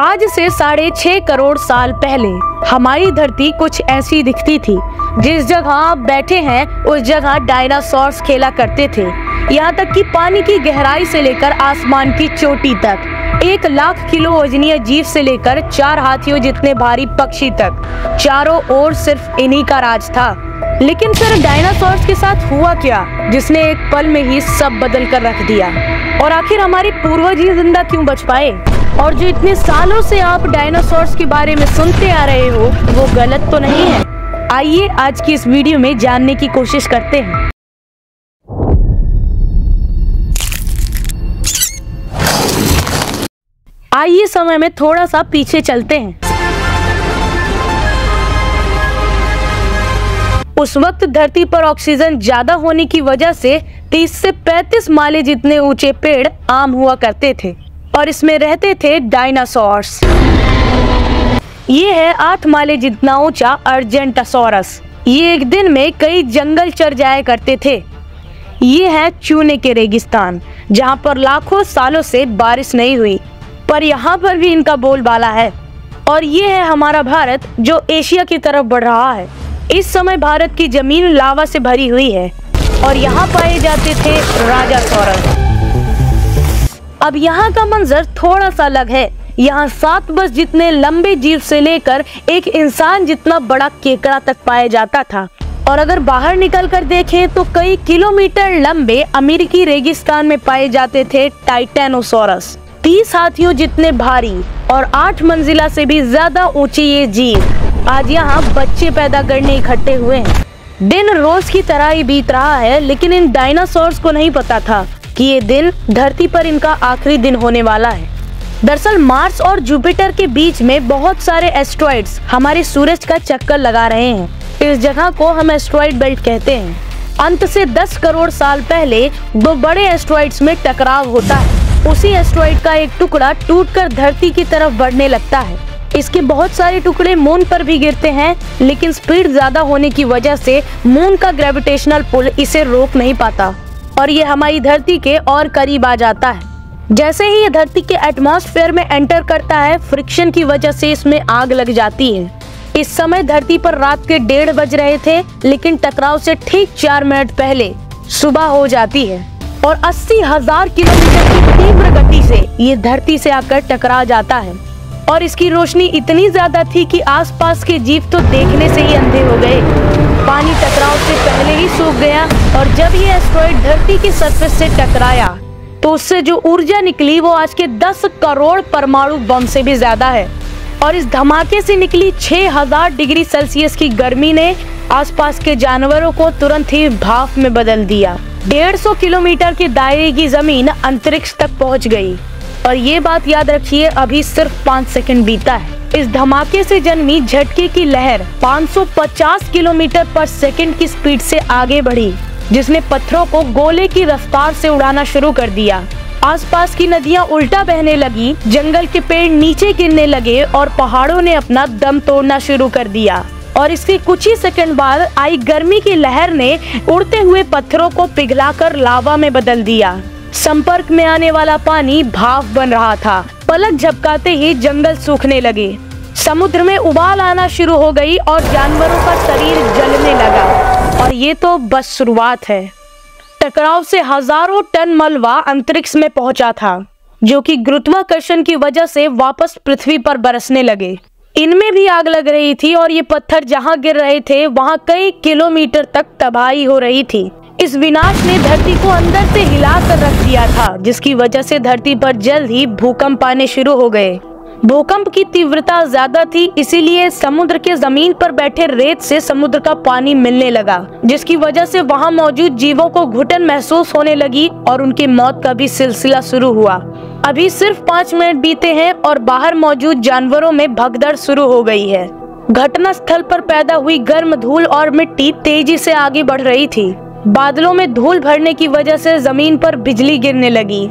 आज से 6.5 करोड़ साल पहले हमारी धरती कुछ ऐसी दिखती थी। जिस जगह आप बैठे हैं उस जगह डायनासोर्स खेला करते थे। यहाँ तक कि पानी की गहराई से लेकर आसमान की चोटी तक 1,00,000 किलो वजनीय जीव से लेकर 4 हाथियों जितने भारी पक्षी तक चारों ओर सिर्फ इन्हीं का राज था। लेकिन सर, डायनासोर्स के साथ हुआ क्या जिसने एक पल में ही सब बदल कर रख दिया? और आखिर हमारे पूर्वज ही जिंदा क्यों बच पाए? और जो इतने सालों से आप डायनासोर्स के बारे में सुनते आ रहे हो वो गलत तो नहीं है? आइए आज की इस वीडियो में जानने की कोशिश करते हैं। आइए समय में थोड़ा सा पीछे चलते हैं। उस वक्त धरती पर ऑक्सीजन ज्यादा होने की वजह से 30 से 35 माले जितने ऊंचे पेड़ आम हुआ करते थे और इसमें रहते थे डायनासोर्स। ये है 8 माले जितना ऊंचा अर्जेंटासॉरस। ये एक दिन में कई जंगल चर जाया करते थे। ये है चूने के रेगिस्तान जहाँ पर लाखों सालों से बारिश नहीं हुई, पर यहाँ पर भी इनका बोलबाला है। और ये है हमारा भारत जो एशिया की तरफ बढ़ रहा है। इस समय भारत की जमीन लावा से भरी हुई है और यहाँ पाए जाते थे राजासोरस। अब यहाँ का मंजर थोड़ा सा अलग है। यहाँ 7 बस जितने लंबे जीव से लेकर एक इंसान जितना बड़ा केकड़ा तक पाया जाता था। और अगर बाहर निकलकर देखें तो कई किलोमीटर लंबे अमेरिकी रेगिस्तान में पाए जाते थे टाइटेनोसोरस। 30 हाथियों जितने भारी और 8 मंजिला से भी ज्यादा ऊंचे ये जीव आज यहाँ बच्चे पैदा करने इकट्ठे हुए हैं। दिन रोज की तरह ही बीत रहा है, लेकिन इन डायनासोर्स को नहीं पता था कि ये दिन धरती पर इनका आखिरी दिन होने वाला है। दरअसल मार्स और जुपिटर के बीच में बहुत सारे एस्ट्रॉइड्स हमारे सूरज का चक्कर लगा रहे हैं। इस जगह को हम एस्ट्रॉइड बेल्ट कहते हैं। अंत से 10 करोड़ साल पहले 2 बड़े एस्ट्रॉइड्स में टकराव होता है। उसी एस्ट्रॉइड का एक टुकड़ा टूटकर धरती की तरफ बढ़ने लगता है। इसके बहुत सारे टुकड़े मून पर भी गिरते हैं, लेकिन स्पीड ज्यादा होने की वजह से मून का ग्रेविटेशनल पुल इसे रोक नहीं पाता और ये हमारी धरती के और करीब आ जाता है। जैसे ही ये धरती के एटमॉस्फेयर में एंटर करता है, फ्रिक्शन की वजह से इसमें आग लग जाती है। इस समय धरती पर रात के 1:30 बज रहे थे, लेकिन टकराव से ठीक 4 मिनट पहले सुबह हो जाती है और 80,000 किलोमीटर की तीव्र गति से ये धरती से आकर टकरा जाता है। और इसकी रोशनी इतनी ज्यादा थी कि आसपास के जीव तो देखने से ही अंधे हो गए। पानी टकराव से पहले ही सूख गया और जब ये एस्ट्रॉइड धरती की सरफेस से टकराया तो उससे जो ऊर्जा निकली वो आज के 10 करोड़ परमाणु बम से भी ज्यादा है। और इस धमाके से निकली 6000 डिग्री सेल्सियस की गर्मी ने आसपास के जानवरों को तुरंत ही भाप में बदल दिया। 150 किलोमीटर के दायरे की जमीन अंतरिक्ष तक पहुंच गई। और ये बात याद रखिए, अभी सिर्फ 5 सेकंड बीता है। इस धमाके से जन्मी झटके की लहर 550 किलोमीटर पर सेकंड की स्पीड से आगे बढ़ी, जिसने पत्थरों को गोले की रफ्तार से उड़ाना शुरू कर दिया। आसपास की नदियां उल्टा बहने लगी, जंगल के पेड़ नीचे गिरने लगे और पहाड़ों ने अपना दम तोड़ना शुरू कर दिया। और इसके कुछ ही सेकंड बाद आई गर्मी की लहर ने उड़ते हुए पत्थरों को पिघलाकर लावा में बदल दिया। संपर्क में आने वाला पानी भाप बन रहा था। पलक झपकाते ही जंगल सूखने लगे, समुद्र में उबाल आना शुरू हो गई और जानवरों का शरीर जलने लगा। और ये तो बस शुरुआत है। टकराव से हजारों टन मलबा अंतरिक्ष में पहुंचा था, जो कि गुरुत्वाकर्षण की वजह से वापस पृथ्वी पर बरसने लगे। इनमें भी आग लग रही थी और ये पत्थर जहां गिर रहे थे वहां कई किलोमीटर तक तबाही हो रही थी। इस विनाश ने धरती को अंदर से हिला कर रख दिया था, जिसकी वजह से धरती पर जल्द ही भूकंप आने शुरू हो गए। भूकंप की तीव्रता ज्यादा थी, इसीलिए समुद्र के जमीन पर बैठे रेत से समुद्र का पानी मिलने लगा, जिसकी वजह से वहाँ मौजूद जीवों को घुटन महसूस होने लगी और उनकी मौत का भी सिलसिला शुरू हुआ। अभी सिर्फ 5 मिनट बीते हैं और बाहर मौजूद जानवरों में भगदड़ शुरू हो गई है। घटना स्थल पर पैदा हुई गर्म धूल और मिट्टी तेजी से आगे बढ़ रही थी। बादलों में धूल भरने की वजह से जमीन पर बिजली गिरने लगी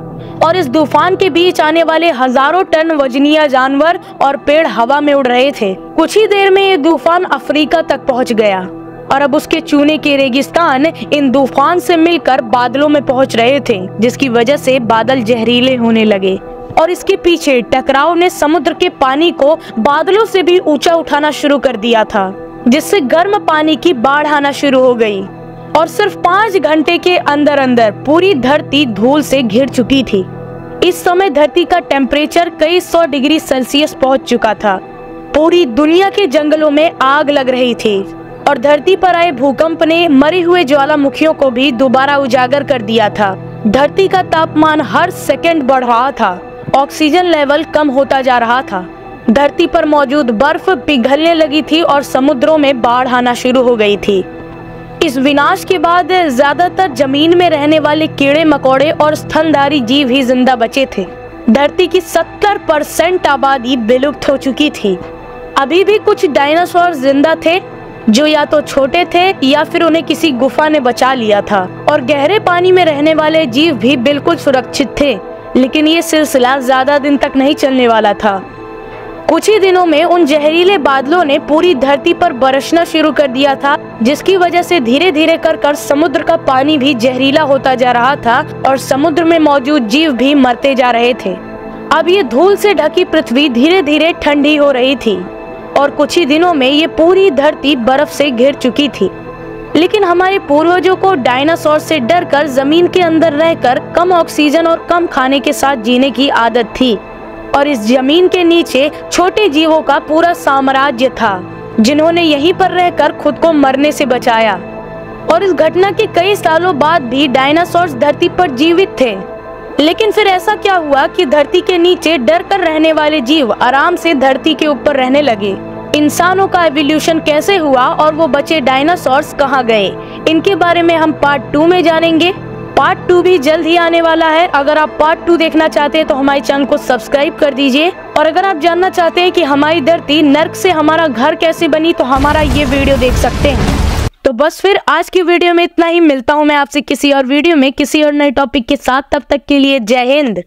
और इस तूफान के बीच आने वाले हजारों टन वजनीय जानवर और पेड़ हवा में उड़ रहे थे। कुछ ही देर में ये तूफान अफ्रीका तक पहुंच गया और अब उसके चूने के रेगिस्तान इन तूफान से मिलकर बादलों में पहुंच रहे थे, जिसकी वजह से बादल जहरीले होने लगे। और इसके पीछे टकराव ने समुद्र के पानी को बादलों से भी ऊंचा उठाना शुरू कर दिया था, जिससे गर्म पानी की बाढ़ आना शुरू हो गई और सिर्फ 5 घंटे के अंदर अंदर पूरी धरती धूल से घिर चुकी थी। इस समय धरती का टेम्परेचर कई 100 डिग्री सेल्सियस पहुंच चुका था। पूरी दुनिया के जंगलों में आग लग रही थी और धरती पर आए भूकंप ने मरे हुए ज्वालामुखियों को भी दोबारा उजागर कर दिया था। धरती का तापमान हर सेकंड बढ़ रहा था, ऑक्सीजन लेवल कम होता जा रहा था, धरती पर मौजूद बर्फ पिघलने लगी थी और समुद्रों में बाढ़ आना शुरू हो गई थी। इस विनाश के बाद ज्यादातर जमीन में रहने वाले कीड़े मकोड़े और स्तनधारी जीव ही जिंदा बचे थे। धरती की 70% आबादी विलुप्त हो चुकी थी। अभी भी कुछ डायनासोर जिंदा थे जो या तो छोटे थे या फिर उन्हें किसी गुफा ने बचा लिया था, और गहरे पानी में रहने वाले जीव भी बिल्कुल सुरक्षित थे। लेकिन ये सिलसिला ज्यादा दिन तक नहीं चलने वाला था। कुछ ही दिनों में उन जहरीले बादलों ने पूरी धरती पर बरसना शुरू कर दिया था, जिसकी वजह से धीरे धीरे कर समुद्र का पानी भी जहरीला होता जा रहा था और समुद्र में मौजूद जीव भी मरते जा रहे थे। अब ये धूल से ढकी पृथ्वी धीरे धीरे ठंडी हो रही थी और कुछ ही दिनों में ये पूरी धरती बर्फ से घिर चुकी थी। लेकिन हमारे पूर्वजों को डायनासोर से डरकर जमीन के अंदर रहकर कम ऑक्सीजन और कम खाने के साथ जीने की आदत थी, और इस जमीन के नीचे छोटे जीवों का पूरा साम्राज्य था जिन्होंने यहीं पर रहकर खुद को मरने से बचाया। और इस घटना के कई सालों बाद भी डायनासोर धरती पर जीवित थे। लेकिन फिर ऐसा क्या हुआ कि धरती के नीचे डर कर रहने वाले जीव आराम से धरती के ऊपर रहने लगे? इंसानों का एवोल्यूशन कैसे हुआ और वो बचे डायनासोर्स कहाँ गए? इनके बारे में हम पार्ट 2 में जानेंगे। पार्ट 2 भी जल्द ही आने वाला है। अगर आप पार्ट 2 देखना चाहते हैं तो हमारे चैनल को सब्सक्राइब कर दीजिए, और अगर आप जानना चाहते हैं कि हमारी धरती नर्क से हमारा घर कैसे बनी तो हमारा ये वीडियो देख सकते हैं। तो बस फिर आज की वीडियो में इतना ही। मिलता हूँ मैं आपसे किसी और वीडियो में किसी और नए टॉपिक के साथ। तब तक के लिए जय हिंद।